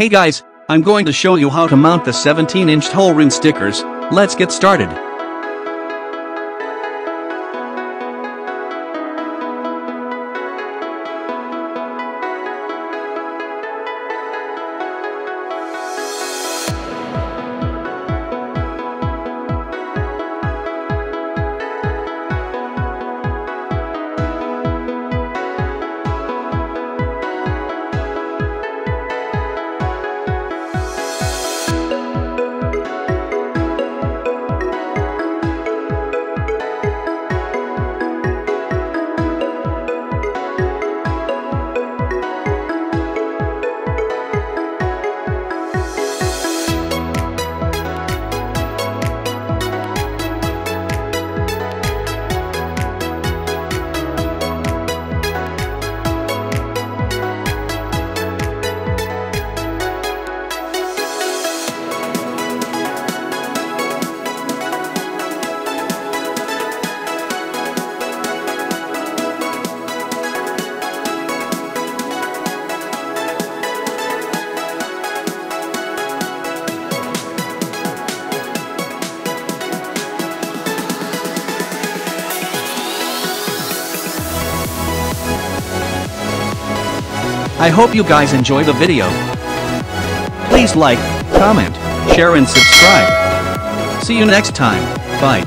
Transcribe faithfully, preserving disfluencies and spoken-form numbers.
Hey guys, I'm going to show you how to mount the seventeen inch hole ring stickers. Let's get started. I hope you guys enjoy the video. Please like, comment, share and subscribe. See you next time. Bye.